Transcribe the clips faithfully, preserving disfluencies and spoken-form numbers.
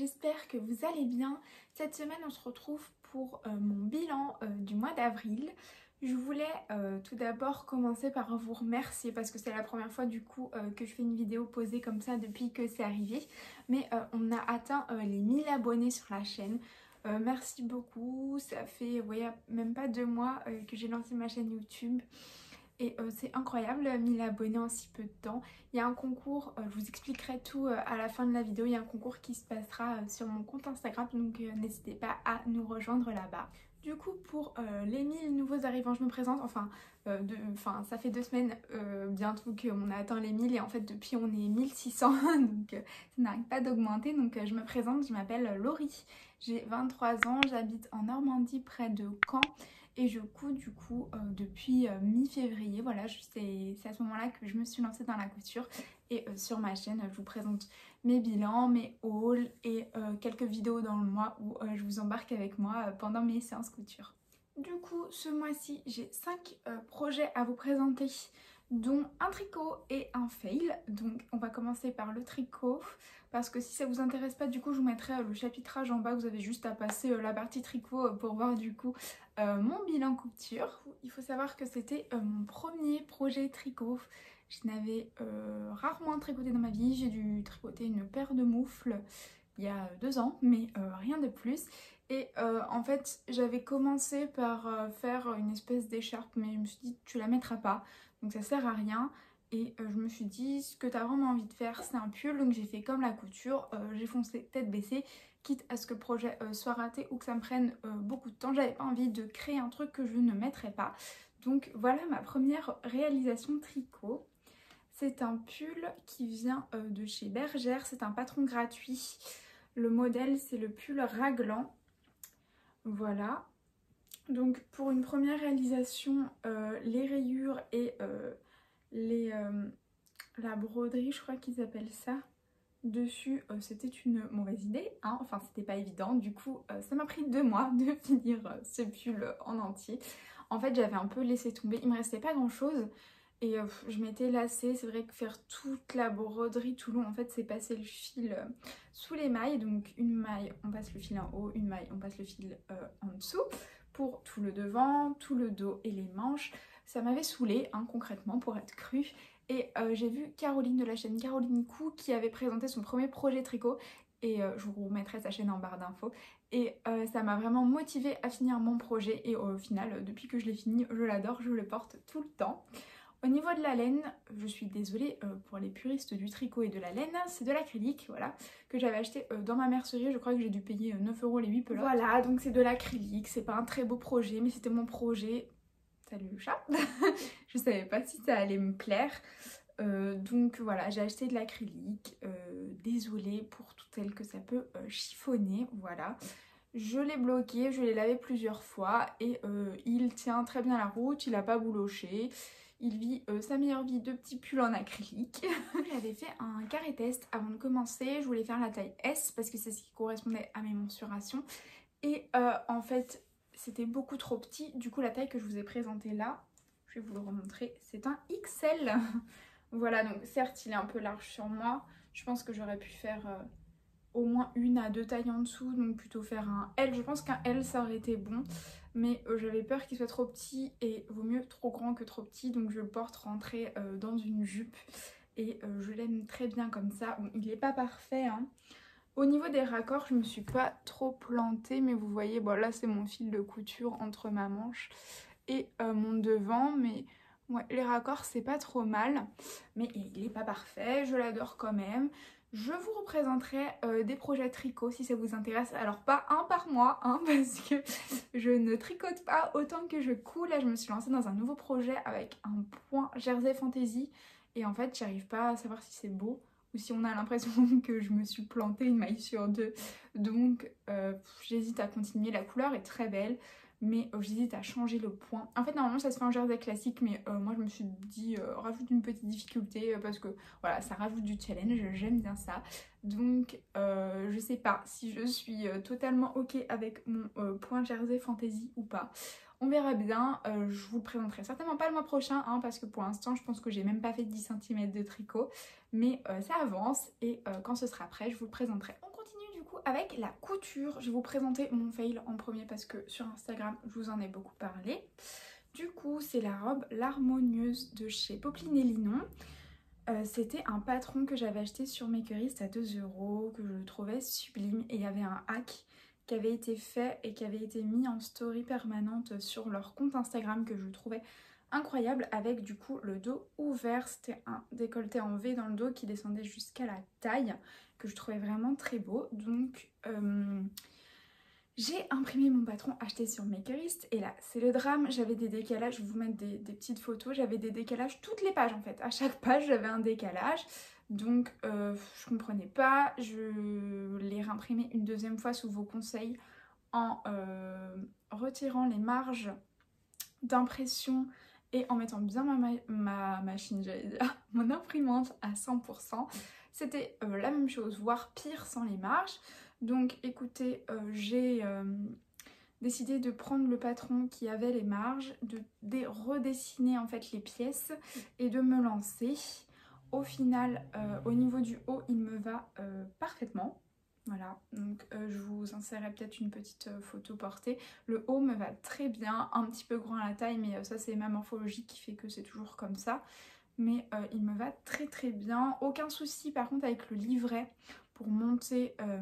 j'espère que vous allez bien. Cette semaine on se retrouve pour euh, mon bilan euh, du mois d'avril. Je voulais euh, tout d'abord commencer par vous remercier parce que c'est la première fois du coup euh, que je fais une vidéo posée comme ça depuis que c'est arrivé. Mais euh, on a atteint euh, les mille abonnés sur la chaîne. Euh, merci beaucoup, ça fait ouais, même pas deux mois euh, que j'ai lancé ma chaîne YouTube. Et euh, c'est incroyable, mille abonnés en si peu de temps. Il y a un concours, euh, je vous expliquerai tout euh, à la fin de la vidéo. Il y a un concours qui se passera euh, sur mon compte Instagram, donc euh, n'hésitez pas à nous rejoindre là-bas. Du coup, pour euh, les mille nouveaux arrivants, je me présente, enfin, euh, de, enfin ça fait deux semaines euh, bientôt qu'on a atteint les mille et en fait depuis on est mille six cents, donc euh, ça n'arrête pas d'augmenter. Donc euh, je me présente, je m'appelle Laurie, j'ai vingt-trois ans, j'habite en Normandie près de Caen. Et je couds du coup euh, depuis euh, mi-février, voilà, c'est à ce moment-là que je me suis lancée dans la couture. Et euh, sur ma chaîne, je vous présente mes bilans, mes hauls et euh, quelques vidéos dans le mois où euh, je vous embarque avec moi euh, pendant mes séances couture. Du coup, ce mois-ci, j'ai cinq euh, projets à vous présenter, dont un tricot et un fail. Donc on va commencer par le tricot, parce que si ça vous intéresse pas, du coup je vous mettrai le chapitrage en bas, vous avez juste à passer la partie tricot pour voir du coup euh, mon bilan couture. Il faut savoir que c'était euh, mon premier projet tricot, je n'avais euh, rarement tricoté dans ma vie, j'ai dû tricoter une paire de moufles il y a deux ans, mais euh, rien de plus. Et euh, en fait j'avais commencé par euh, faire une espèce d'écharpe, mais je me suis dit tu la mettras pas, donc ça sert à rien. Et euh, je me suis dit ce que t'as vraiment envie de faire c'est un pull, donc j'ai fait comme la couture, euh, j'ai foncé tête baissée, quitte à ce que le projet euh, soit raté ou que ça me prenne euh, beaucoup de temps. J'avais pas envie de créer un truc que je ne mettrais pas, donc voilà ma première réalisation tricot. C'est un pull qui vient euh, de chez Bergère, c'est un patron gratuit, le modèle c'est le pull raglan, voilà. Donc pour une première réalisation, euh, les rayures et euh, les, euh, la broderie, je crois qu'ils appellent ça, dessus, euh, c'était une mauvaise idée, hein. Enfin c'était pas évident, du coup euh, ça m'a pris deux mois de finir euh, ce pull en entier. En fait j'avais un peu laissé tomber, il me restait pas grand chose et euh, je m'étais lassée. C'est vrai que faire toute la broderie tout long, en fait c'est passer le fil euh, sous les mailles, donc une maille on passe le fil en haut, une maille on passe le fil euh, en dessous. Pour tout le devant, tout le dos et les manches, ça m'avait saoulée hein, concrètement pour être crue. Et euh, j'ai vu Caroline de la chaîne Caroline Cou qui avait présenté son premier projet tricot et euh, je vous remettrai sa chaîne en barre d'infos. Et euh, ça m'a vraiment motivée à finir mon projet et euh, au final depuis que je l'ai fini je l'adore, je le porte tout le temps. Au niveau de la laine, je suis désolée euh, pour les puristes du tricot et de la laine, c'est de l'acrylique, voilà, que j'avais acheté euh, dans ma mercerie, je crois que j'ai dû payer neuf euros les huit pelotes. Voilà, donc c'est de l'acrylique, c'est pas un très beau projet, mais c'était mon projet. Salut chat. Je savais pas si ça allait me plaire. Euh, donc voilà, j'ai acheté de l'acrylique, euh, désolée pour tout tel que ça peut euh, chiffonner, voilà. Je l'ai bloqué, je l'ai lavé plusieurs fois et euh, il tient très bien la route, il a pas bouloché. Il vit euh, sa meilleure vie de petits pulls en acrylique. J'avais fait un carré test avant de commencer. Je voulais faire la taille S parce que c'est ce qui correspondait à mes mensurations. Et euh, en fait, c'était beaucoup trop petit. Du coup, la taille que je vous ai présentée là, je vais vous le remontrer, c'est un X L. Voilà, donc certes, il est un peu large sur moi. Je pense que j'aurais pu faire euh, au moins une à deux tailles en dessous. Donc plutôt faire un L. Je pense qu'un L, ça aurait été bon. Mais euh, j'avais peur qu'il soit trop petit et vaut mieux trop grand que trop petit, donc je le porte rentré euh, dans une jupe et euh, je l'aime très bien comme ça. Bon, il n'est pas parfait hein. Au niveau des raccords je me suis pas trop plantée, mais vous voyez bon, là c'est mon fil de couture entre ma manche et euh, mon devant, mais ouais, les raccords c'est pas trop mal, mais il n'est pas parfait, je l'adore quand même. Je vous représenterai euh, des projets tricot si ça vous intéresse. Alors pas un par mois, hein, parce que je ne tricote pas autant que je couds. Là je me suis lancée dans un nouveau projet avec un point jersey fantasy. Et en fait j'arrive pas à savoir si c'est beau ou si on a l'impression que je me suis plantée une maille sur deux. Donc euh, j'hésite à continuer, la couleur est très belle. Mais euh, j'hésite à changer le point. En fait normalement ça se fait en jersey classique, mais euh, moi je me suis dit euh, rajoute une petite difficulté euh, parce que voilà ça rajoute du challenge, j'aime bien ça. Donc euh, je sais pas si je suis euh, totalement ok avec mon euh, point jersey fantasy ou pas. On verra bien, euh, je vous le présenterai certainement pas le mois prochain hein, parce que pour l'instant je pense que j'ai même pas fait dix centimètres de tricot. Mais euh, ça avance et euh, quand ce sera prêt je vous le présenterai. On continue du coup avec la couture. Je vais vous présenter mon fail en premier parce que sur Instagram, je vous en ai beaucoup parlé. Du coup, c'est la robe l'harmonieuse de chez Popeline et Linon. Euh, C'était un patron que j'avais acheté sur Makerist à deux euros, que je trouvais sublime. Et il y avait un hack qui avait été fait et qui avait été mis en story permanente sur leur compte Instagram que je trouvais incroyable, avec du coup le dos ouvert. C'était un décolleté en V dans le dos qui descendait jusqu'à la taille, que je trouvais vraiment très beau. Donc euh, j'ai imprimé mon patron acheté sur Makerist et là c'est le drame. J'avais des décalages, je vais vous mettre des, des petites photos, j'avais des décalages toutes les pages en fait. À chaque page j'avais un décalage, donc euh, je comprenais pas. Je l'ai réimprimé une deuxième fois sous vos conseils en euh, retirant les marges d'impression et en mettant bien ma, ma, ma machine, j'allais dire, mon imprimante à cent pour cent. C'était euh, la même chose, voire pire sans les marges. Donc écoutez, euh, j'ai euh, décidé de prendre le patron qui avait les marges, de redessiner en fait les pièces et de me lancer. Au final, euh, au niveau du haut, il me va euh, parfaitement. Voilà, donc euh, je vous insérerai peut-être une petite euh, photo portée. Le haut me va très bien, un petit peu grand à la taille, mais euh, ça c'est ma morphologie qui fait que c'est toujours comme ça. Mais euh, il me va très très bien, aucun souci par contre avec le livret pour monter, euh,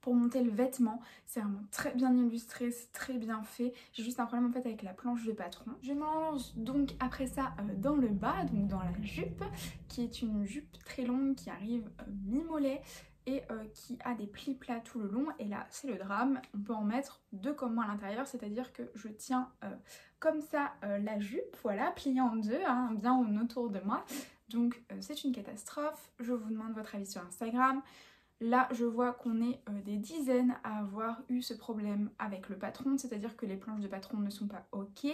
pour monter le vêtement. C'est vraiment très bien illustré, c'est très bien fait. J'ai juste un problème en fait avec la planche de patron. Je me lance donc après ça euh, dans le bas, donc dans la jupe, qui est une jupe très longue qui arrive euh, mi-mollet. Et euh, qui a des plis plats tout le long. Et là c'est le drame, on peut en mettre deux comme moi à l'intérieur, c'est à dire que je tiens euh, comme ça euh, la jupe, voilà, pliée en deux, hein, bien autour de moi. Donc euh, c'est une catastrophe. Je vous demande votre avis sur Instagram. Là je vois qu'on est euh, des dizaines à avoir eu ce problème avec le patron, c'est à dire que les planches de patron ne sont pas ok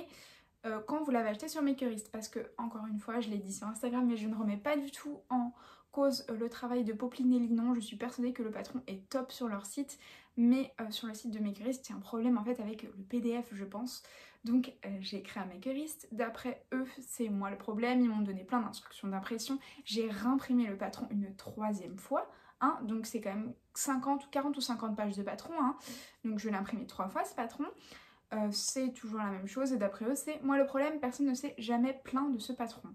euh, quand vous l'avez acheté sur Makerist, parce que encore une fois je l'ai dit sur Instagram, mais je ne remets pas du tout en cause le travail de Popeline et Linon. Je suis persuadée que le patron est top sur leur site, mais euh, sur le site de Makerist c'est un problème en fait avec le P D F je pense. Donc euh, j'ai écrit à Makerist, d'après eux c'est moi le problème, ils m'ont donné plein d'instructions d'impression, j'ai réimprimé le patron une troisième fois, hein, donc c'est quand même cinquante ou quarante ou cinquante pages de patron, hein, donc je l'ai imprimé trois fois ce patron. Euh, c'est toujours la même chose et d'après eux c'est moi le problème, personne ne s'est jamais plaint de ce patron.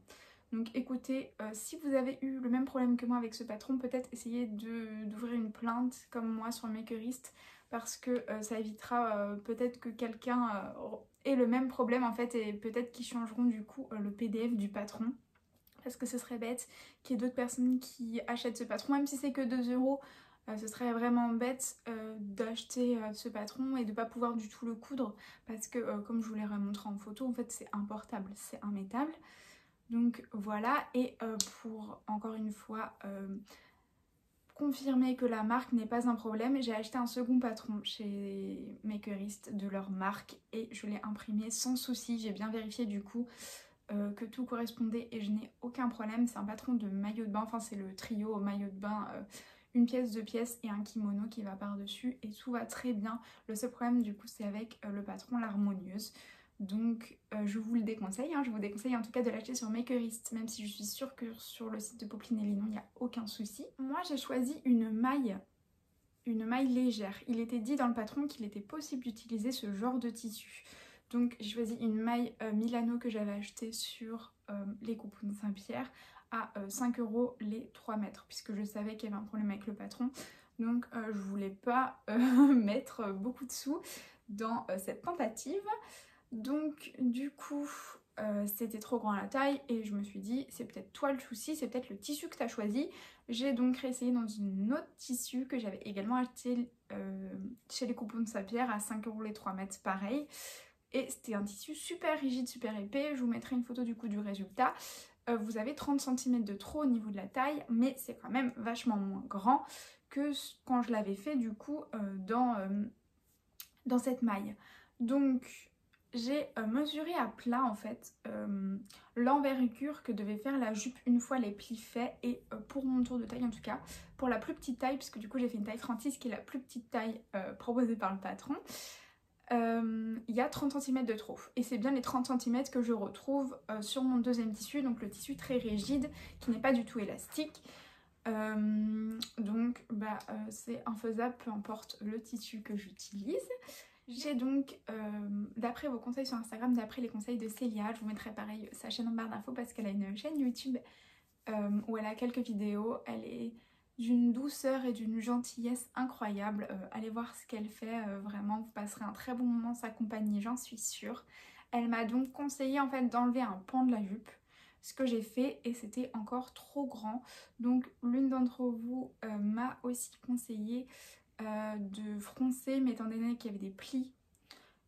Donc écoutez, euh, si vous avez eu le même problème que moi avec ce patron, peut-être essayez d'ouvrir une plainte comme moi sur Makerist, parce que euh, ça évitera euh, peut-être que quelqu'un euh, ait le même problème en fait, et peut-être qu'ils changeront du coup euh, le P D F du patron, parce que ce serait bête qu'il y ait d'autres personnes qui achètent ce patron, même si c'est que deux euros. Euh, ce serait vraiment bête euh, d'acheter euh, ce patron et de ne pas pouvoir du tout le coudre, parce que euh, comme je vous l'ai remontré en photo, en fait c'est importable, c'est immétable. Donc voilà, et euh, pour encore une fois euh, confirmer que la marque n'est pas un problème, j'ai acheté un second patron chez Makerist de leur marque et je l'ai imprimé sans souci. J'ai bien vérifié du coup euh, que tout correspondait et je n'ai aucun problème. C'est un patron de maillot de bain, enfin c'est le trio maillot de bain, euh, une pièce, deux pièces et un kimono qui va par-dessus, et tout va très bien. Le seul problème du coup c'est avec euh, le patron l'harmonieuse. Donc euh, je vous le déconseille, hein, je vous déconseille en tout cas de l'acheter sur Makerist, même si je suis sûre que sur le site de Popeline et Linon il n'y a aucun souci. Moi j'ai choisi une maille, une maille légère. Il était dit dans le patron qu'il était possible d'utiliser ce genre de tissu. Donc j'ai choisi une maille euh, Milano que j'avais achetée sur euh, les Coupons de Saint-Pierre à euh, cinq euros les trois mètres, puisque je savais qu'il y avait un problème avec le patron. Donc euh, je voulais pas euh, mettre beaucoup de sous dans euh, cette tentative. Donc du coup euh, c'était trop grand à la taille et je me suis dit c'est peut-être toi le souci, c'est peut-être le tissu que tu as choisi. J'ai donc réessayé dans une autre tissu que j'avais également acheté euh, chez les Coupons de Saint-Pierre à cinq euros les trois mètres pareil. Et c'était un tissu super rigide, super épais, je vous mettrai une photo du coup du résultat. Euh, vous avez trente centimètres de trop au niveau de la taille, mais c'est quand même vachement moins grand que quand je l'avais fait du coup euh, dans, euh, dans cette maille. Donc j'ai mesuré à plat en fait euh, l'envergure que devait faire la jupe une fois les plis faits, et euh, pour mon tour de taille en tout cas, pour la plus petite taille, puisque du coup j'ai fait une taille trente-six qui est la plus petite taille euh, proposée par le patron, il euh, y a trente centimètres de trop. Et c'est bien les trente centimètres que je retrouve euh, sur mon deuxième tissu, donc le tissu très rigide qui n'est pas du tout élastique. Euh, donc bah, euh, c'est infaisable, peu importe le tissu que j'utilise. J'ai donc, euh, d'après vos conseils sur Instagram, d'après les conseils de Célia, je vous mettrai pareil sa chaîne en barre d'infos parce qu'elle a une chaîne YouTube euh, où elle a quelques vidéos. Elle est d'une douceur et d'une gentillesse incroyable. Euh, allez voir ce qu'elle fait, euh, vraiment vous passerez un très bon moment de sa compagnie, j'en suis sûre. Elle m'a donc conseillé en fait d'enlever un pan de la jupe, ce que j'ai fait et c'était encore trop grand. Donc l'une d'entre vous euh, m'a aussi conseillé Euh, de froncer, mais étant donné qu'il y avait des plis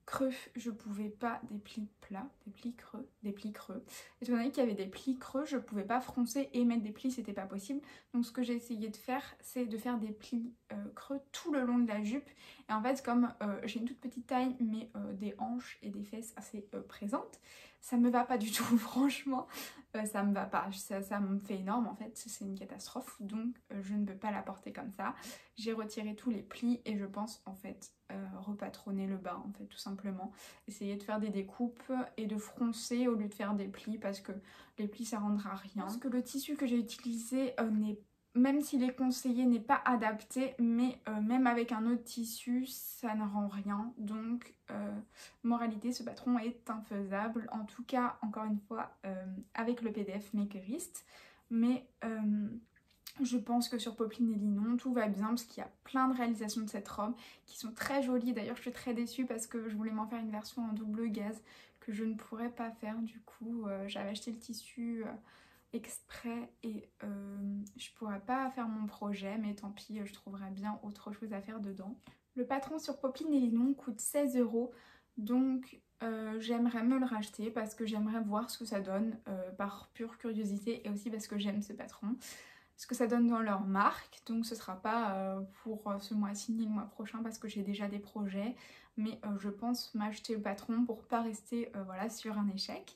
creux, je pouvais pas, des plis plats, des plis creux, des plis creux, étant donné qu'il y avait des plis creux, je pouvais pas froncer et mettre des plis, c'était pas possible. Donc ce que j'ai essayé de faire, c'est de faire des plis euh, creux tout le long de la jupe. Et en fait, comme euh, j'ai une toute petite taille, mais euh, des hanches et des fesses assez euh, présentes, ça me va pas du tout, franchement, euh, ça me va pas, ça, ça me fait énorme en fait, c'est une catastrophe, donc euh, je ne peux pas la porter comme ça. J'ai retiré tous les plis et je pense en fait euh, repatronner le bas en fait, tout simplement. Essayer de faire des découpes et de froncer au lieu de faire des plis parce que les plis ça rendra rien. Parce que le tissu que j'ai utilisé euh, n'est, même s'il est conseillé, n'est pas adapté, mais euh, même avec un autre tissu ça ne rend rien, donc euh, moralité, ce patron est infaisable, en tout cas encore une fois euh, avec le P D F Makerist. Mais euh, je pense que sur Popeline et Linon tout va bien parce qu'il y a plein de réalisations de cette robe qui sont très jolies. D'ailleurs je suis très déçue parce que je voulais m'en faire une version en double gaze que je ne pourrais pas faire, du coup euh, j'avais acheté le tissu euh, exprès et euh, je pourrais pas faire mon projet, mais tant pis, je trouverai bien autre chose à faire dedans. Le patron sur Popeline et Linon coûte seize euros, donc euh, j'aimerais me le racheter parce que j'aimerais voir ce que ça donne euh, par pure curiosité et aussi parce que j'aime ce patron, ce que ça donne dans leur marque. Donc ce sera pas euh, pour ce mois-ci ni le mois prochain parce que j'ai déjà des projets, mais euh, je pense m'acheter le patron pour pas rester euh, voilà, sur un échec.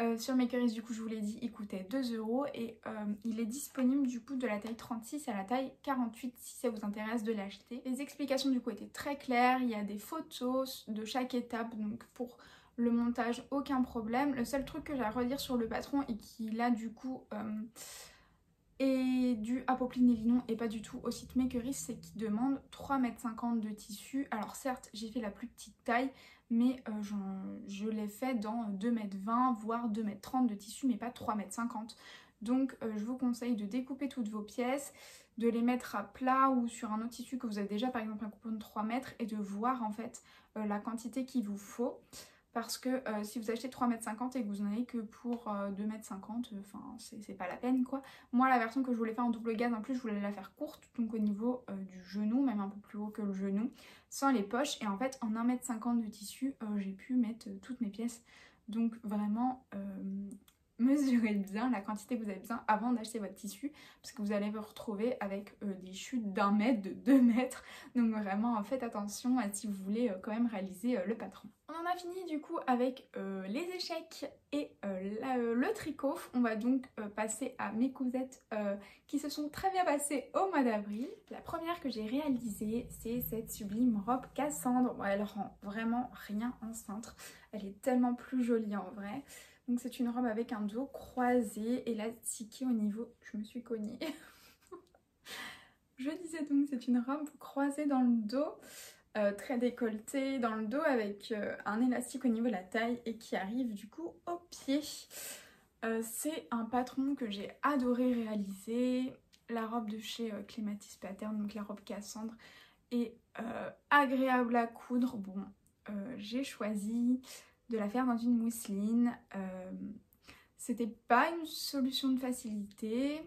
Euh, sur Makerist, du coup je vous l'ai dit, il coûtait deux euros et euh, il est disponible du coup de la taille trente-six à la taille quarante-huit si ça vous intéresse de l'acheter. Les explications du coup étaient très claires, il y a des photos de chaque étape, donc pour le montage aucun problème. Le seul truc que j'ai à redire sur le patron et qui là du coup euh, est dû à Popeline et Linon et pas du tout au site Makerist, c'est qu'il demande trois mètres cinquante de tissu. Alors certes j'ai fait la plus petite taille, mais euh, je, je l'ai fait dans deux mètres vingt voire deux mètres trente de tissu, mais pas trois mètres cinquante. Donc euh, je vous conseille de découper toutes vos pièces, de les mettre à plat ou sur un autre tissu que vous avez déjà, par exemple un coupon de trois mètres, et de voir en fait euh, la quantité qu'il vous faut. Parce que euh, si vous achetez trois mètres cinquante et que vous n'en avez que pour euh, deux mètres cinquante, enfin euh, c'est pas la peine quoi. Moi la version que je voulais faire en double gaze, en plus je voulais la faire courte, donc au niveau euh, du genou, même un peu plus haut que le genou, sans les poches. Et en fait en un mètre cinquante de tissu, euh, j'ai pu mettre euh, toutes mes pièces. Donc vraiment, euh, mesurez bien la quantité que vous avez besoin avant d'acheter votre tissu. Parce que vous allez vous retrouver avec euh, des chutes d'un mètre, de deux mètres. Donc vraiment, faites attention à si vous voulez euh, quand même réaliser euh, le patron. On en a fini du coup avec euh, les échecs et euh, la, euh, le tricot. On va donc euh, passer à mes cousettes euh, qui se sont très bien passées au mois d'avril. La première que j'ai réalisée, c'est cette sublime robe Cassandre. Bon, elle rend vraiment rien en cintre. Elle est tellement plus jolie en vrai. Donc c'est une robe avec un dos croisé, élastiqué au niveau... Je me suis cognée. Je disais donc c'est une robe croisée dans le dos. Euh, très décolletée dans le dos avec euh, un élastique au niveau de la taille et qui arrive du coup au pied. Euh, c'est un patron que j'ai adoré réaliser. La robe de chez euh, Clématis Pattern, donc la robe Cassandre, est euh, agréable à coudre. Bon, euh, j'ai choisi de la faire dans une mousseline. Euh, C'était pas une solution de facilité.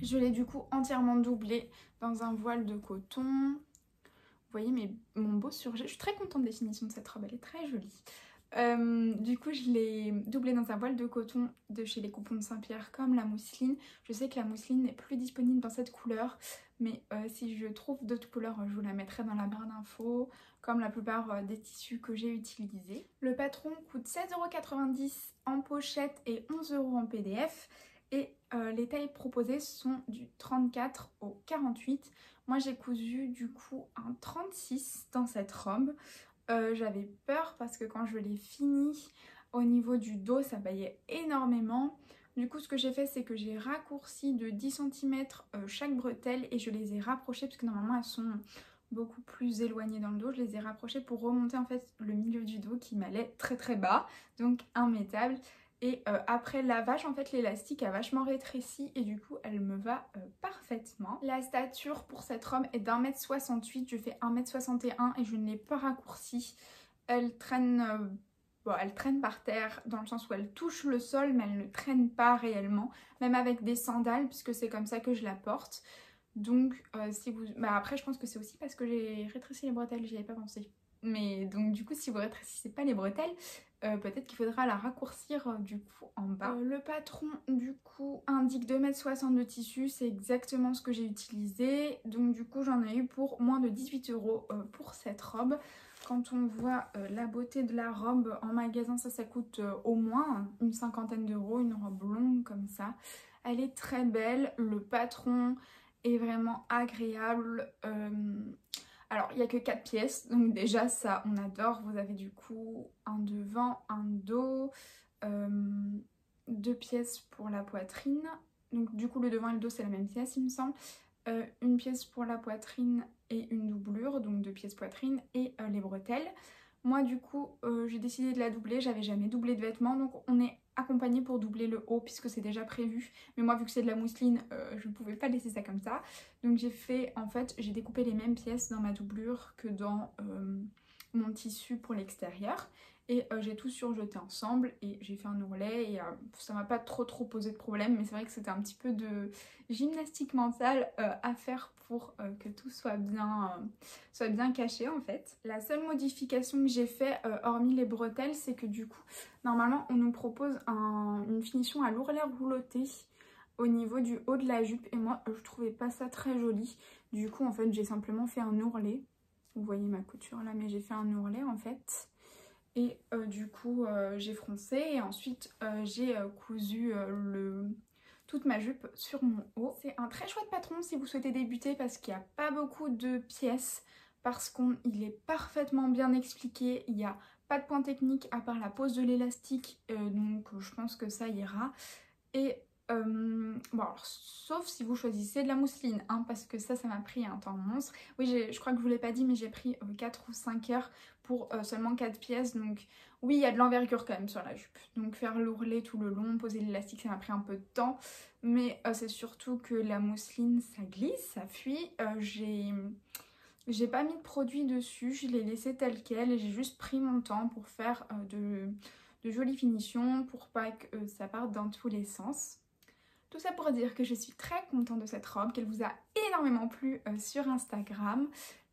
Je l'ai du coup entièrement doublée dans un voile de coton. Vous voyez mes, mon beau surjet, je suis très contente des finitions de cette robe, elle est très jolie. Euh, du coup je l'ai doublée dans un voile de coton de chez les Coupons de Saint-Pierre comme la mousseline. Je sais que la mousseline n'est plus disponible dans cette couleur, mais euh, si je trouve d'autres couleurs, je vous la mettrai dans la barre d'infos, comme la plupart euh, des tissus que j'ai utilisés. Le patron coûte seize euros quatre-vingt-dix en pochette et onze euros en P D F. Et euh, les tailles proposées sont du trente-quatre au quarante-huit. Moi j'ai cousu du coup un trente-six dans cette robe. Euh, J'avais peur parce que quand je l'ai fini, au niveau du dos ça baillait énormément. Du coup, ce que j'ai fait, c'est que j'ai raccourci de dix centimètres chaque bretelle et je les ai rapprochées parce que normalement elles sont beaucoup plus éloignées dans le dos. Je les ai rapprochées pour remonter en fait le milieu du dos qui m'allait très très bas, donc immétable. Et euh, après lavage, en fait, l'élastique a vachement rétréci et du coup, elle me va euh, parfaitement. La stature pour cette robe est d'un mètre soixante-huit. Je fais un mètre soixante et un et je ne l'ai pas raccourcie. Elle traîne, euh, bon, elle traîne par terre dans le sens où elle touche le sol, mais elle ne traîne pas réellement. Même avec des sandales, puisque c'est comme ça que je la porte. Donc, euh, si vous, bah, après, je pense que c'est aussi parce que j'ai rétréci les bretelles, j'y avais pas pensé. Mais donc du coup, si vous rétrécissez pas les bretelles, euh, peut-être qu'il faudra la raccourcir euh, du coup en bas. Euh, le patron du coup indique deux mètres soixante de tissu, c'est exactement ce que j'ai utilisé. Donc du coup, j'en ai eu pour moins de dix-huit euros pour cette robe. Quand on voit euh, la beauté de la robe en magasin, ça, ça coûte euh, au moins une cinquantaine d'euros, une robe longue comme ça. Elle est très belle, le patron est vraiment agréable. Euh... Alors, il n'y a que quatre pièces, donc déjà ça, on adore. Vous avez du coup un devant, un dos, euh, deux pièces pour la poitrine. Donc du coup, le devant et le dos, c'est la même pièce, il me semble. Euh, une pièce pour la poitrine et une doublure, donc deux pièces poitrine et euh, les bretelles. Moi, du coup, euh, j'ai décidé de la doubler. J'avais jamais doublé de vêtements, donc on est accompagné pour doubler le haut puisque c'est déjà prévu. Mais moi, vu que c'est de la mousseline, euh, je ne pouvais pas laisser ça comme ça. Donc j'ai fait, en fait, j'ai découpé les mêmes pièces dans ma doublure que dans euh, mon tissu pour l'extérieur. Et euh, j'ai tout surjeté ensemble et j'ai fait un ourlet et euh, ça m'a pas trop trop posé de problème. Mais c'est vrai que c'était un petit peu de gymnastique mentale euh, à faire pour euh, que tout soit bien, euh, soit bien caché en fait. La seule modification que j'ai fait, euh, hormis les bretelles, c'est que du coup, normalement on nous propose un, une finition à l'ourlet rouloté au niveau du haut de la jupe. Et moi je trouvais pas ça très joli. Du coup en fait j'ai simplement fait un ourlet. Vous voyez ma couture là, mais j'ai fait un ourlet en fait. Et euh, du coup, euh, j'ai froncé et ensuite euh, j'ai euh, cousu euh, le... toute ma jupe sur mon haut. C'est un très chouette patron si vous souhaitez débuter parce qu'il n'y a pas beaucoup de pièces, parce qu'il est parfaitement bien expliqué. Il n'y a pas de point technique à part la pose de l'élastique, euh, donc je pense que ça ira. Et euh, bon, alors, sauf si vous choisissez de la mousseline, hein, parce que ça, ça m'a pris un temps monstre. Oui, je crois que je ne vous l'ai pas dit, mais j'ai pris euh, quatre ou cinq heures. Pour euh, seulement quatre pièces, donc oui il y a de l'envergure quand même sur la jupe, donc faire l'ourlet tout le long, poser l'élastique, ça m'a pris un peu de temps, mais euh, c'est surtout que la mousseline ça glisse, ça fuit. euh, j'ai j'ai pas mis de produit dessus, je l'ai laissé tel quel et j'ai juste pris mon temps pour faire euh, de... de jolies finitions pour pas que euh, ça parte dans tous les sens. Tout ça pour dire que je suis très contente de cette robe, qu'elle vous a énormément plu euh, sur Instagram.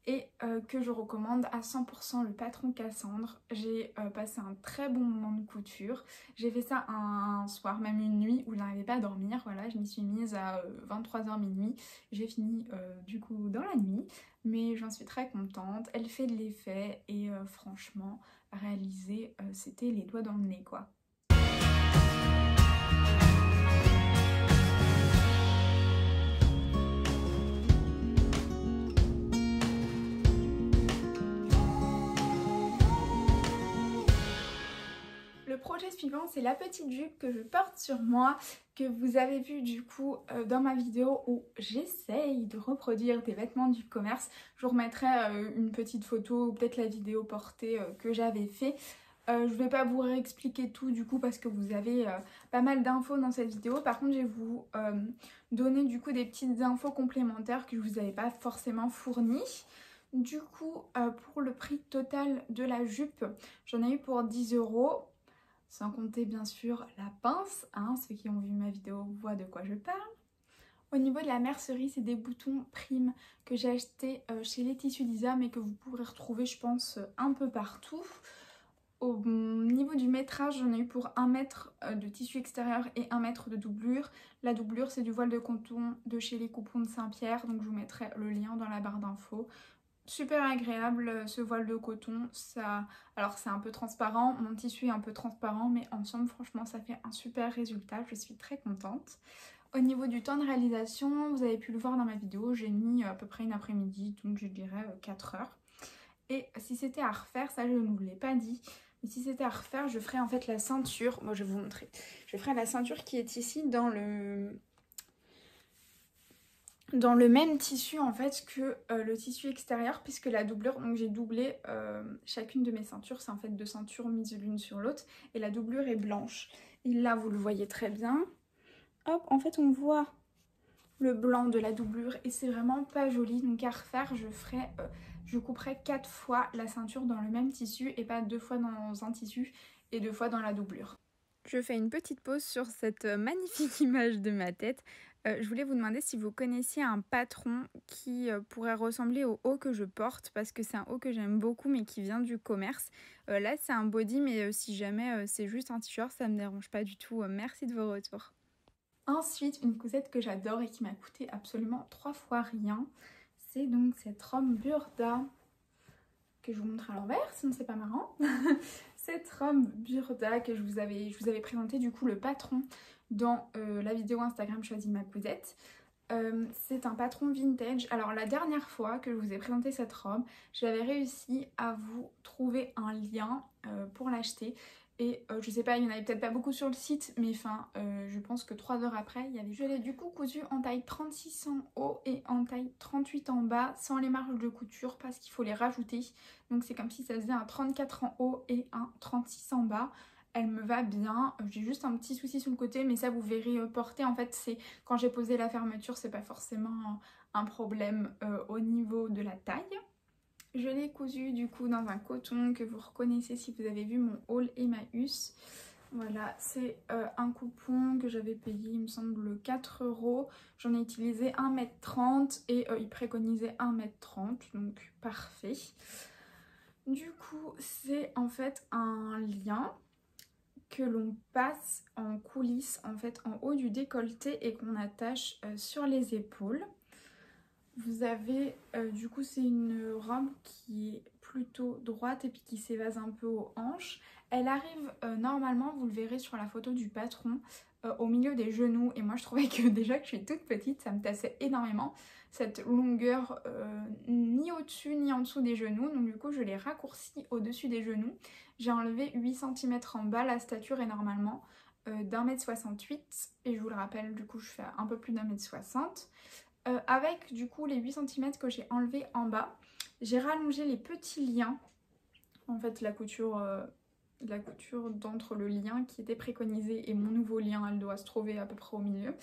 Et euh, que je recommande à cent pour cent le patron Cassandre. J'ai euh, passé un très bon moment de couture. J'ai fait ça un soir, même une nuit où je n'arrivais pas à dormir. Voilà, je m'y suis mise à euh, vingt-trois heures minuit. J'ai fini euh, du coup dans la nuit. Mais j'en suis très contente. Elle fait de l'effet et euh, franchement, réaliser, euh, c'était les doigts dans le nez quoi. Le projet suivant, c'est la petite jupe que je porte sur moi, que vous avez vu du coup euh, dans ma vidéo où j'essaye de reproduire des vêtements du commerce. Je vous remettrai euh, une petite photo ou peut-être la vidéo portée euh, que j'avais fait. Euh, je ne vais pas vous réexpliquer tout du coup parce que vous avez euh, pas mal d'infos dans cette vidéo. Par contre, je vais vous euh, donner du coup des petites infos complémentaires que je ne vous avais pas forcément fournies. Du coup, euh, pour le prix total de la jupe, j'en ai eu pour dix euros. Sans compter bien sûr la pince, hein, ceux qui ont vu ma vidéo voient de quoi je parle. Au niveau de la mercerie, c'est des boutons prime que j'ai acheté euh, chez les tissus Lisa, mais que vous pourrez retrouver je pense un peu partout. Au niveau du métrage, j'en ai eu pour un mètre de tissu extérieur et un mètre de doublure. La doublure c'est du voile de coton de chez les Coupons de Saint-Pierre, donc je vous mettrai le lien dans la barre d'infos. Super agréable ce voile de coton, ça, alors c'est un peu transparent, mon tissu est un peu transparent, mais ensemble franchement ça fait un super résultat, je suis très contente. Au niveau du temps de réalisation, vous avez pu le voir dans ma vidéo, j'ai mis à peu près une après-midi, donc je dirais quatre heures. Et si c'était à refaire, ça je ne vous l'ai pas dit, Mais si c'était à refaire, je ferais en fait la ceinture. Moi, je vais vous montrer. Je ferai la ceinture qui est ici dans le... dans le même tissu en fait que euh, le tissu extérieur, puisque la doublure, donc j'ai doublé euh, chacune de mes ceintures, c'est en fait deux ceintures mises l'une sur l'autre, et la doublure est blanche. Et là vous le voyez très bien, hop, en fait on voit le blanc de la doublure et c'est vraiment pas joli, donc à refaire je ferai, euh, je couperai quatre fois la ceinture dans le même tissu et pas deux fois dans un tissu et deux fois dans la doublure. Je fais une petite pause sur cette magnifique image de ma tête. Euh, je voulais vous demander si vous connaissiez un patron qui euh, pourrait ressembler au haut que je porte, parce que c'est un haut que j'aime beaucoup mais qui vient du commerce. Euh, là c'est un body, mais euh, si jamais euh, c'est juste un t-shirt, ça me dérange pas du tout. Euh, merci de vos retours. Ensuite, une cousette que j'adore et qui m'a coûté absolument trois fois rien, c'est donc cette robe Burda que je vous montre à l'envers, sinon c'est pas marrant. Cette robe Burda que je vous avais, je vous avais présenté du coup le patron dans euh, la vidéo Instagram Choisis ma cousette. Euh, c'est un patron vintage. Alors la dernière fois que je vous ai présenté cette robe, j'avais réussi à vous trouver un lien euh, pour l'acheter. Et euh, je sais pas, il y en avait peut-être pas beaucoup sur le site, mais enfin, euh, je pense que trois heures après, il y avait... Je l'ai du coup cousu en taille trente-six en haut et en taille trente-huit en bas, sans les marges de couture parce qu'il faut les rajouter. Donc c'est comme si ça faisait un trente-quatre en haut et un trente-six en bas. Elle me va bien, j'ai juste un petit souci sur le côté, mais ça vous verrez porter. En fait, c'est quand j'ai posé la fermeture, c'est pas forcément un problème euh, au niveau de la taille. Je l'ai cousu du coup dans un coton que vous reconnaissez si vous avez vu mon haul Emmaüs. Voilà, c'est euh, un coupon que j'avais payé, il me semble, quatre euros. J'en ai utilisé un mètre trente et euh, il préconisait un mètre trente, donc parfait. Du coup, c'est en fait un lien que l'on passe en coulisses en fait en haut du décolleté et qu'on attache euh, sur les épaules. Vous avez euh, du coup, c'est une robe qui est plutôt droite et puis qui s'évase un peu aux hanches. Elle arrive euh, normalement, vous le verrez sur la photo du patron, euh, au milieu des genoux, et moi je trouvais que déjà que je suis toute petite, ça me tassait énormément cette longueur, euh, ni au-dessus ni en dessous des genoux, donc du coup je l'ai raccourcie au-dessus des genoux. J'ai enlevé huit centimètres en bas, la stature est normalement euh, d'un mètre soixante-huit, et je vous le rappelle, du coup je fais un peu plus d'un mètre soixante. Euh, avec du coup les huit centimètres que j'ai enlevé en bas, j'ai rallongé les petits liens, en fait la couture euh, la couture d'entre le lien qui était préconisé et mon nouveau lien, elle doit se trouver à peu près au milieu.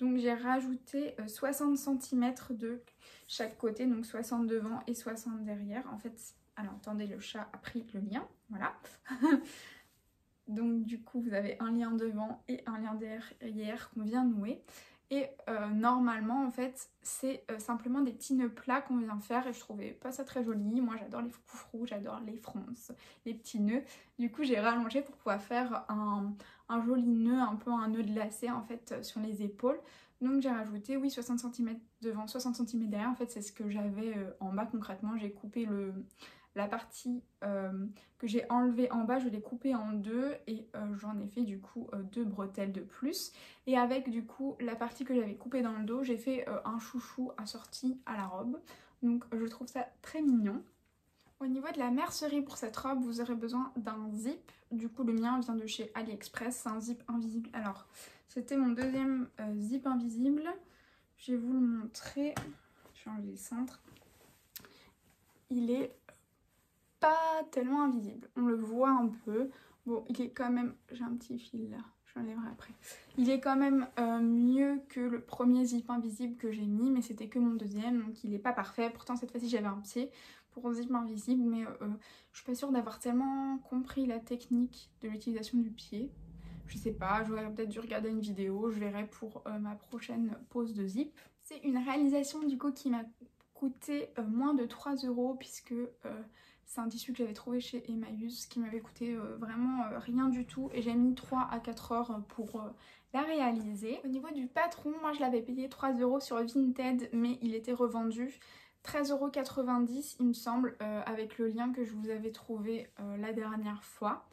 Donc j'ai rajouté euh, soixante centimètres de chaque côté, donc soixante devant et soixante derrière. En fait, alors attendez, le chat a pris le lien, voilà. Donc du coup vous avez un lien devant et un lien derrière qu'on vient nouer. Et euh, normalement en fait c'est euh, simplement des petits nœuds plats qu'on vient faire, et je trouvais pas ça très joli. Moi j'adore les froufrous, j'adore les fronces, les petits nœuds. Du coup j'ai rallongé pour pouvoir faire un, un joli nœud, un peu un nœud de lacet en fait euh, sur les épaules. Donc j'ai rajouté oui soixante centimètres devant, soixante centimètres derrière. En fait c'est ce que j'avais euh, en bas concrètement. J'ai coupé le... La partie euh, que j'ai enlevée en bas, je l'ai coupée en deux et euh, j'en ai fait du coup euh, deux bretelles de plus. Et avec du coup la partie que j'avais coupée dans le dos, j'ai fait euh, un chouchou assorti à la robe. Donc je trouve ça très mignon. Au niveau de la mercerie pour cette robe, vous aurez besoin d'un zip. Du coup le mien vient de chez AliExpress, c'est un zip invisible. Alors c'était mon deuxième euh, zip invisible. Je vais vous le montrer. Je vais enlever le cintre. Il est... pas tellement invisible, on le voit un peu. Bon, il est quand même... j'ai un petit fil là, je l'enlèverai après. Il est quand même euh, mieux que le premier zip invisible que j'ai mis, mais c'était que mon deuxième, donc il est pas parfait. Pourtant cette fois-ci j'avais un pied pour un zip invisible, mais euh, je suis pas sûre d'avoir tellement compris la technique de l'utilisation du pied. Je sais pas, j'aurais peut-être dû regarder une vidéo, je verrai pour euh, ma prochaine pose de zip. C'est une réalisation du coup qui m'a coûté euh, moins de trois euros, puisque... Euh, c'est un tissu que j'avais trouvé chez Emmaüs qui m'avait coûté euh, vraiment euh, rien du tout, et j'ai mis trois à quatre heures pour euh, la réaliser. Au niveau du patron, moi je l'avais payé trois euros sur Vinted, mais il était revendu treize euros quatre-vingt-dix il me semble, euh, avec le lien que je vous avais trouvé euh, la dernière fois.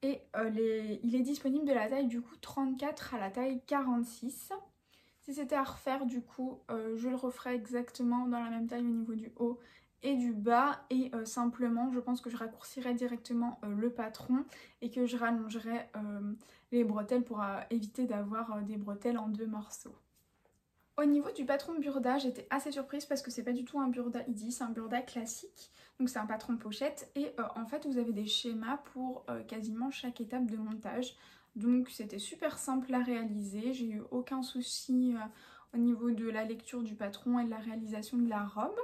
Et euh, les... il est disponible de la taille du coup trente-quatre à la taille quarante-six. Si c'était à refaire du coup, euh, je le referais exactement dans la même taille au niveau du haut et du bas, et euh, simplement je pense que je raccourcirai directement euh, le patron et que je rallongerai euh, les bretelles pour euh, éviter d'avoir euh, des bretelles en deux morceaux. Au niveau du patron Burda, j'étais assez surprise parce que c'est pas du tout un Burda I D, c'est un Burda classique, donc c'est un patron pochette, et euh, en fait vous avez des schémas pour euh, quasiment chaque étape de montage, donc c'était super simple à réaliser, j'ai eu aucun souci euh, au niveau de la lecture du patron et de la réalisation de la robe.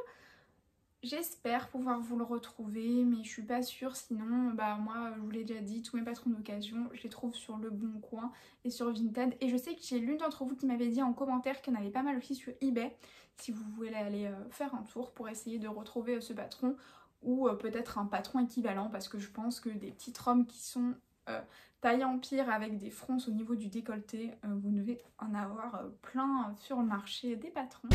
J'espère pouvoir vous le retrouver, mais je suis pas sûre, sinon bah moi je vous l'ai déjà dit, tous mes patrons d'occasion je les trouve sur Le Bon Coin et sur Vinted, et je sais que j'ai l'une d'entre vous qui m'avait dit en commentaire qu'il y en avait pas mal aussi sur eBay, si vous voulez aller faire un tour pour essayer de retrouver ce patron ou peut-être un patron équivalent, parce que je pense que des petites robes qui sont euh, taille empire avec des fronces au niveau du décolleté, euh, vous devez en avoir plein sur le marché des patrons.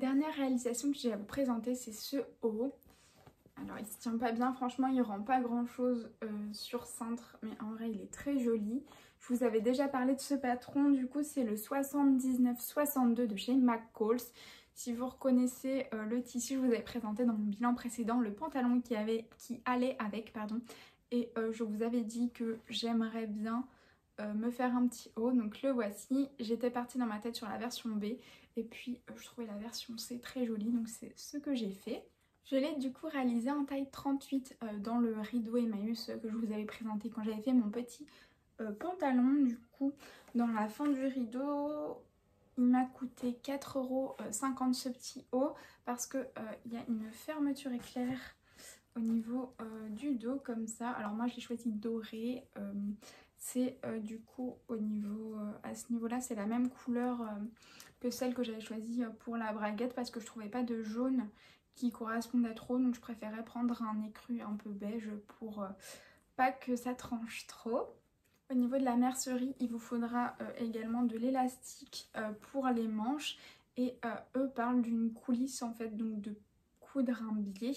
Dernière réalisation que j'ai à vous présenter, c'est ce haut. Alors il se tient pas bien, franchement il rend pas grand chose euh, sur cintre, mais en vrai il est très joli. Je vous avais déjà parlé de ce patron, du coup c'est le soixante-dix-neuf soixante-deux de chez McCall's. Si vous reconnaissez euh, le tissu, je vous avais présenté dans mon bilan précédent le pantalon qui, avait, qui allait avec, pardon, et euh, je vous avais dit que j'aimerais bien euh, me faire un petit haut, donc le voici. J'étais partie dans ma tête sur la version B, et puis euh, je trouvais la version C très jolie, donc c'est ce que j'ai fait. Je l'ai du coup réalisé en taille trente-huit euh, dans le rideau Emmaüs que je vous avais présenté quand j'avais fait mon petit euh, pantalon. Du coup dans la fin du rideau il m'a coûté quatre euros cinquante ce petit haut, parce que il euh, y a une fermeture éclair au niveau euh, du dos comme ça. Alors moi j'ai choisi doré, euh, c'est euh, du coup au niveau euh, à ce niveau là c'est la même couleur euh, que celle que j'avais choisie pour la braguette, parce que je trouvais pas de jaune qui correspondait trop, donc je préférais prendre un écru un peu beige pour euh, pas que ça tranche trop. Au niveau de la mercerie, il vous faudra euh, également de l'élastique euh, pour les manches, et euh, eux parlent d'une coulisse en fait, donc de coudre un biais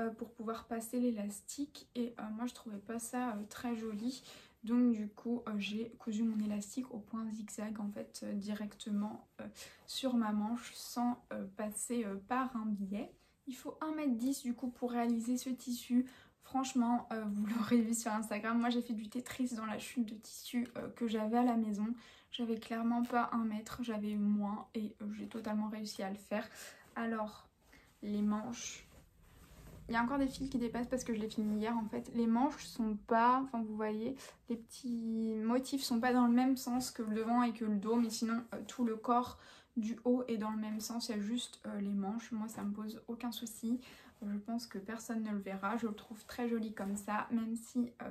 euh, pour pouvoir passer l'élastique, et euh, moi je trouvais pas ça euh, très joli. Donc du coup euh, j'ai cousu mon élastique au point zigzag en fait euh, directement euh, sur ma manche sans euh, passer euh, par un biais. Il faut un mètre dix du coup pour réaliser ce tissu. Franchement euh, vous l'aurez vu sur Instagram, moi j'ai fait du Tetris dans la chute de tissu euh, que j'avais à la maison. J'avais clairement pas un mètre, j'avais moins, et euh, j'ai totalement réussi à le faire. Alors les manches... Il y a encore des fils qui dépassent parce que je l'ai fini hier en fait. Les manches sont pas, enfin vous voyez, les petits motifs sont pas dans le même sens que le devant et que le dos, mais sinon euh, tout le corps du haut est dans le même sens, il y a juste euh, les manches. Moi ça me pose aucun souci, je pense que personne ne le verra, je le trouve très joli comme ça, même si euh,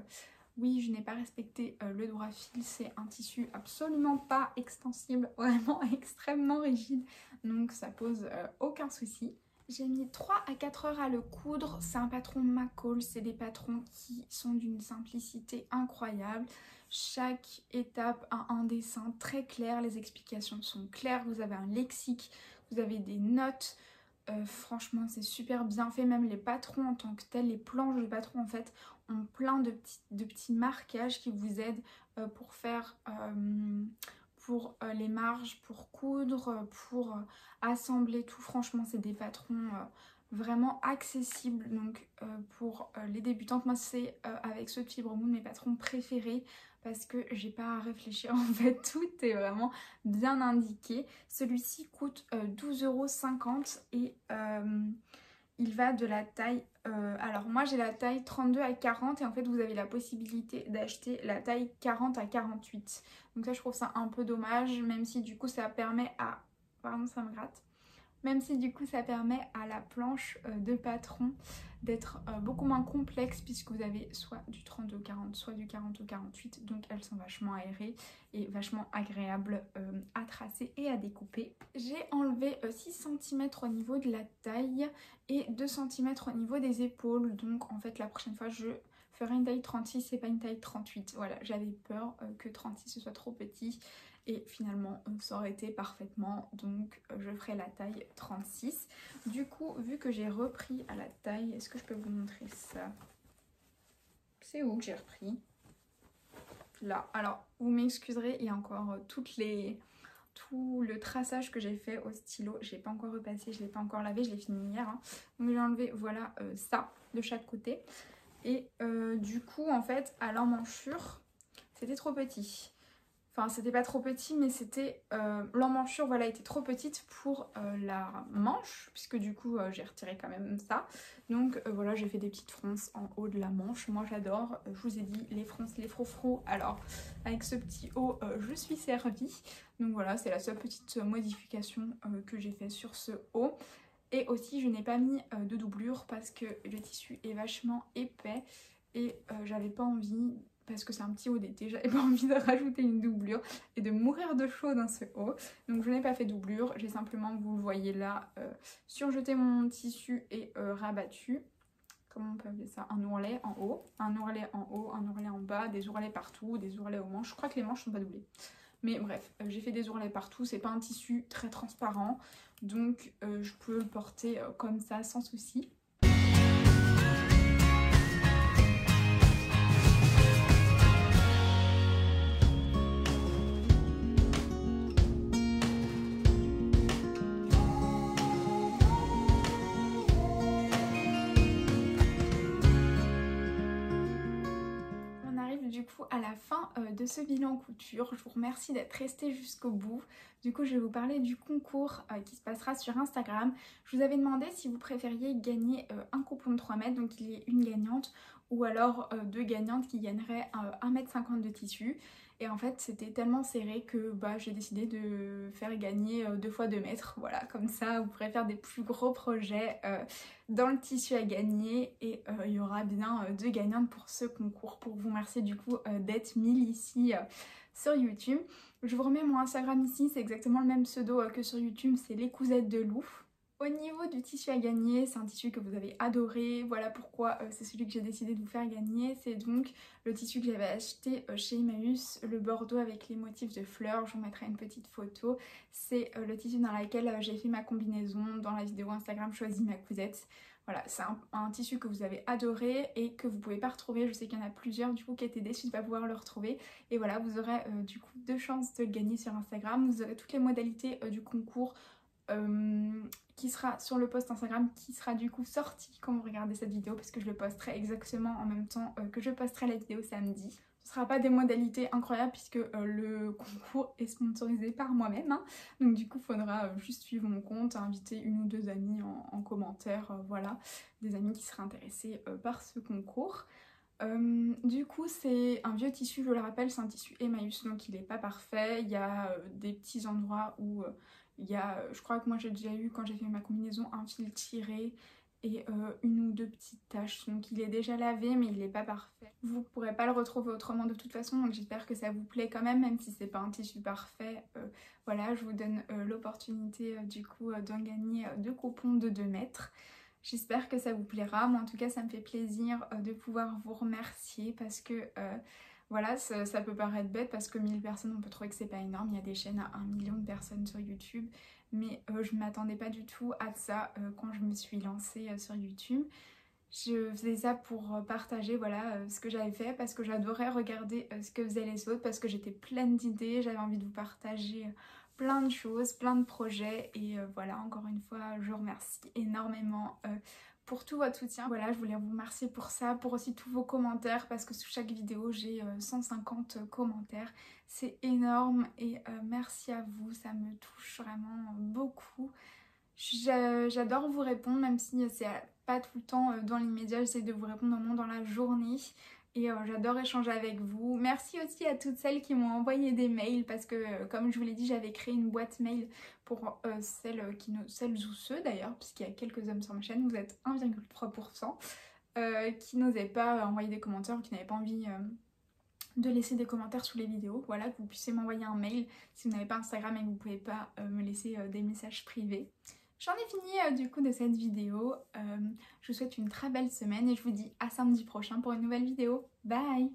oui je n'ai pas respecté euh, le droit fil, c'est un tissu absolument pas extensible, vraiment extrêmement rigide, donc ça pose euh, aucun souci. J'ai mis trois à quatre heures à le coudre, c'est un patron McCall, c'est des patrons qui sont d'une simplicité incroyable. Chaque étape a un dessin très clair, les explications sont claires, vous avez un lexique, vous avez des notes. Euh, franchement c'est super bien fait, même les patrons en tant que tels, les planches de patrons en fait ont plein de petits, de petits marquages qui vous aident euh, pour faire... Euh, pour les marges, pour coudre, pour assembler tout. Franchement c'est des patrons vraiment accessibles, donc pour les débutantes, moi c'est avec ceux de Fibre Moune mes patrons préférés, parce que j'ai pas à réfléchir en fait, tout est vraiment bien indiqué. Celui-ci coûte douze euros cinquante et euh, il va de la taille, euh, alors moi j'ai la taille trente-deux à quarante, et en fait vous avez la possibilité d'acheter la taille quarante à quarante-huit. Donc ça je trouve ça un peu dommage, même si du coup ça permet à, pardon ça me gratte, même si du coup ça permet à la planche euh, de patron d'être euh, beaucoup moins complexe, puisque vous avez soit du trente au quarante, soit du quarante au quarante-huit, donc elles sont vachement aérées et vachement agréables euh, à tracer et à découper. J'ai enlevé euh, six centimètres au niveau de la taille et deux centimètres au niveau des épaules, donc en fait la prochaine fois je Faire une taille trente-six et pas une taille trente-huit. Voilà, j'avais peur euh, que trente-six ce soit trop petit et finalement ça aurait été parfaitement, donc euh, je ferai la taille trente-six. Du coup, vu que j'ai repris à la taille, est-ce que je peux vous montrer ça? C'est où que j'ai repris? Là. Alors, vous m'excuserez, il y a encore euh, toutes les... tout le traçage que j'ai fait au stylo, je l'ai pas encore repassé, je l'ai pas encore lavé, je l'ai fini hier. Hein. Donc j'ai enlevé, voilà, euh, ça de chaque côté. Et euh, du coup, en fait, à l'emmanchure, c'était trop petit. Enfin, c'était pas trop petit, mais c'était... Euh, l'emmanchure, voilà, était trop petite pour euh, la manche, puisque du coup, euh, j'ai retiré quand même ça. Donc euh, voilà, j'ai fait des petites fronces en haut de la manche. Moi, j'adore. Je vous ai dit, les fronces, les frofros. Alors, avec ce petit haut, euh, je suis servie. Donc voilà, c'est la seule petite modification euh, que j'ai fait sur ce haut. Et aussi, je n'ai pas mis euh, de doublure parce que le tissu est vachement épais et euh, j'avais pas envie... parce que c'est un petit haut d'été, j'avais pas envie de rajouter une doublure et de mourir de chaud dans ce haut. Donc je n'ai pas fait doublure, j'ai simplement, vous le voyez là, euh, surjeté mon tissu et euh, rabattu. Comment on peut appeler ça? Un ourlet en haut, un ourlet en haut, un ourlet en bas, des ourlets partout, des ourlets aux manches. Je crois que les manches sont pas doublées. Mais bref, euh, j'ai fait des ourlets partout, c'est pas un tissu très transparent. Donc euh, je peux le porter euh, comme ça sans souci. À la fin de ce bilan couture, je vous remercie d'être resté jusqu'au bout. Du coup, je vais vous parler du concours qui se passera sur Instagram. Je vous avais demandé si vous préfériez gagner un coupon de trois mètres, donc il y ait une gagnante, ou alors deux gagnantes qui gagneraient un mètre cinquante de tissu. Et en fait, c'était tellement serré que bah, j'ai décidé de faire gagner deux fois deux mètres. Voilà, comme ça, vous pourrez faire des plus gros projets euh, dans le tissu à gagner. Et euh, il y aura bien euh, deux gagnantes pour ce concours. Pour vous remercier du coup euh, d'être mille ici euh, sur YouTube. Je vous remets mon Instagram ici, c'est exactement le même pseudo euh, que sur YouTube, c'est Les Cousettes de Lou. Au niveau du tissu à gagner, c'est un tissu que vous avez adoré, voilà pourquoi euh, c'est celui que j'ai décidé de vous faire gagner. C'est donc le tissu que j'avais acheté euh, chez Emmaüs, le bordeaux avec les motifs de fleurs, je vous mettrai une petite photo. C'est euh, le tissu dans lequel euh, j'ai fait ma combinaison, dans la vidéo Instagram Choisis ma cousette. Voilà, c'est un, un tissu que vous avez adoré et que vous pouvez pas retrouver. Je sais qu'il y en a plusieurs du coup qui étaient déçus de pas pouvoir le retrouver. Et voilà, vous aurez euh, du coup deux chances de le gagner sur Instagram. Vous aurez toutes les modalités euh, du concours. Euh, qui sera sur le post Instagram, qui sera du coup sorti quand vous regardez cette vidéo, parce que je le posterai exactement en même temps euh, que je posterai la vidéo samedi. Ce ne sera pas des modalités incroyables puisque euh, le concours est sponsorisé par moi-même, hein. Donc du coup il faudra euh, juste suivre mon compte, inviter une ou deux amies en, en commentaire, euh, voilà, des amies qui seraient intéressées euh, par ce concours. Euh, du coup c'est un vieux tissu, je le rappelle, c'est un tissu Emmaüs, donc il n'est pas parfait, il y a euh, des petits endroits où... Euh, Il y a, je crois que moi j'ai déjà eu quand j'ai fait ma combinaison un fil tiré et euh, une ou deux petites taches. Donc il est déjà lavé mais il n'est pas parfait. Vous ne pourrez pas le retrouver autrement de toute façon. Donc j'espère que ça vous plaît quand même, même si c'est pas un tissu parfait. Euh, voilà, je vous donne euh, l'opportunité euh, du coup euh, d'en gagner euh, deux coupons de deux mètres. J'espère que ça vous plaira. Moi en tout cas ça me fait plaisir euh, de pouvoir vous remercier parce que... Euh, Voilà, ça, ça peut paraître bête parce que mille personnes, on peut trouver que c'est pas énorme. Il y a des chaînes à un million de personnes sur YouTube. Mais euh, je ne m'attendais pas du tout à ça euh, quand je me suis lancée euh, sur YouTube. Je faisais ça pour partager voilà, euh, ce que j'avais fait parce que j'adorais regarder euh, ce que faisaient les autres. Parce que j'étais pleine d'idées, j'avais envie de vous partager plein de choses, plein de projets. Et euh, voilà, encore une fois, je vous remercie énormément euh, pour tout votre soutien. Voilà, je voulais vous remercier pour ça, pour aussi tous vos commentaires, parce que sous chaque vidéo j'ai cent cinquante commentaires, c'est énorme et euh, merci à vous, ça me touche vraiment beaucoup. J'adore vous répondre, même si c'est pas tout le temps dans l'immédiat, j'essaie de vous répondre au moins dans la journée. Et euh, j'adore échanger avec vous. Merci aussi à toutes celles qui m'ont envoyé des mails parce que, euh, comme je vous l'ai dit, j'avais créé une boîte mail pour euh, celles, qui ne, celles ou ceux d'ailleurs, puisqu'il y a quelques hommes sur ma chaîne, vous êtes un virgule trois pour cent, euh, qui n'osaient pas envoyer des commentaires, qui n'avaient pas envie euh, de laisser des commentaires sous les vidéos. Voilà, que vous puissiez m'envoyer un mail si vous n'avez pas Instagram et que vous ne pouvez pas euh, me laisser euh, des messages privés. J'en ai fini euh, du coup de cette vidéo. Euh, je vous souhaite une très belle semaine et je vous dis à samedi prochain pour une nouvelle vidéo. Bye!